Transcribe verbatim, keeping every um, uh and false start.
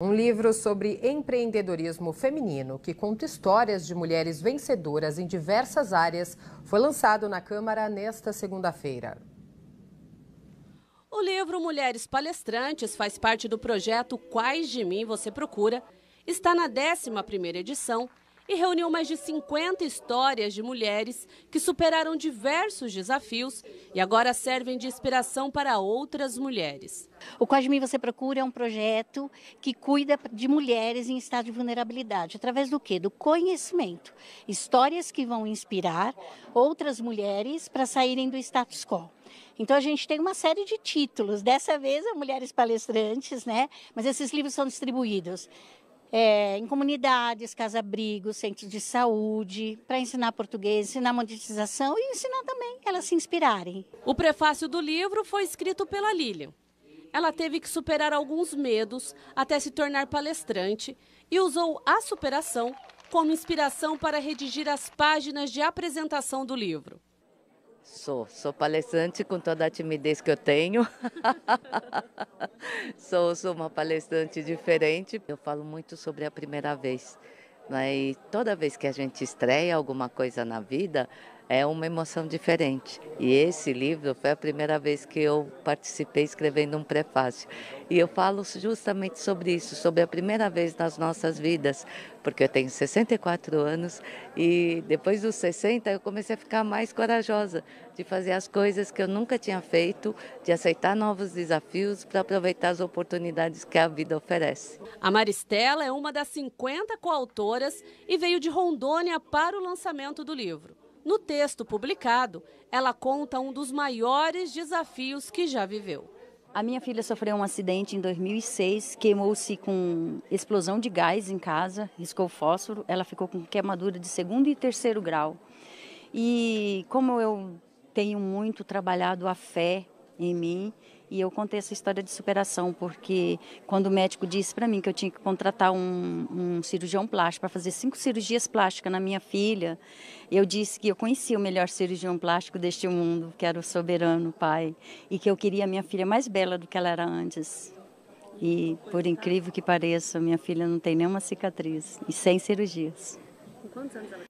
Um livro sobre empreendedorismo feminino, que conta histórias de mulheres vencedoras em diversas áreas, foi lançado na Câmara nesta segunda-feira. O livro Mulheres Palestrantes faz parte do projeto Quais de Mim Você Procura. Está na décima primeira edição e reuniu mais de cinquenta histórias de mulheres que superaram diversos desafios e agora servem de inspiração para outras mulheres. O Quais de Mim Você Procura é um projeto que cuida de mulheres em estado de vulnerabilidade, através do quê? Do conhecimento. Histórias que vão inspirar outras mulheres para saírem do status quo. Então a gente tem uma série de títulos, dessa vez é Mulheres Palestrantes, né? Mas esses livros são distribuídos É, em comunidades, casa-abrigos, centros de saúde, para ensinar português, ensinar monetização e ensinar também elas se inspirarem. O prefácio do livro foi escrito pela Lília. Ela teve que superar alguns medos até se tornar palestrante e usou a superação como inspiração para redigir as páginas de apresentação do livro. Sou, sou palestrante com toda a timidez que eu tenho. sou, sou uma palestrante diferente. Eu falo muito sobre a primeira vez, né? E toda vez que a gente estreia alguma coisa na vida, é uma emoção diferente. E esse livro foi a primeira vez que eu participei escrevendo um prefácio. E eu falo justamente sobre isso, sobre a primeira vez nas nossas vidas, porque eu tenho sessenta e quatro anos e depois dos sessenta eu comecei a ficar mais corajosa de fazer as coisas que eu nunca tinha feito, de aceitar novos desafios para aproveitar as oportunidades que a vida oferece. A Maristela é uma das cinquenta coautoras e veio de Rondônia para o lançamento do livro. No texto publicado, ela conta um dos maiores desafios que já viveu. A minha filha sofreu um acidente em dois mil e seis, queimou-se com explosão de gás em casa, riscou fósforo, ela ficou com queimadura de segundo e terceiro grau. E como eu tenho muito trabalhado a fé em mim, e eu contei essa história de superação, porque quando o médico disse para mim que eu tinha que contratar um, um cirurgião plástico para fazer cinco cirurgias plásticas na minha filha, eu disse que eu conhecia o melhor cirurgião plástico deste mundo, que era o soberano Pai, e que eu queria a minha filha mais bela do que ela era antes. E, por incrível que pareça, minha filha não tem nenhuma cicatriz, e sem cirurgias. Com quantos anos ela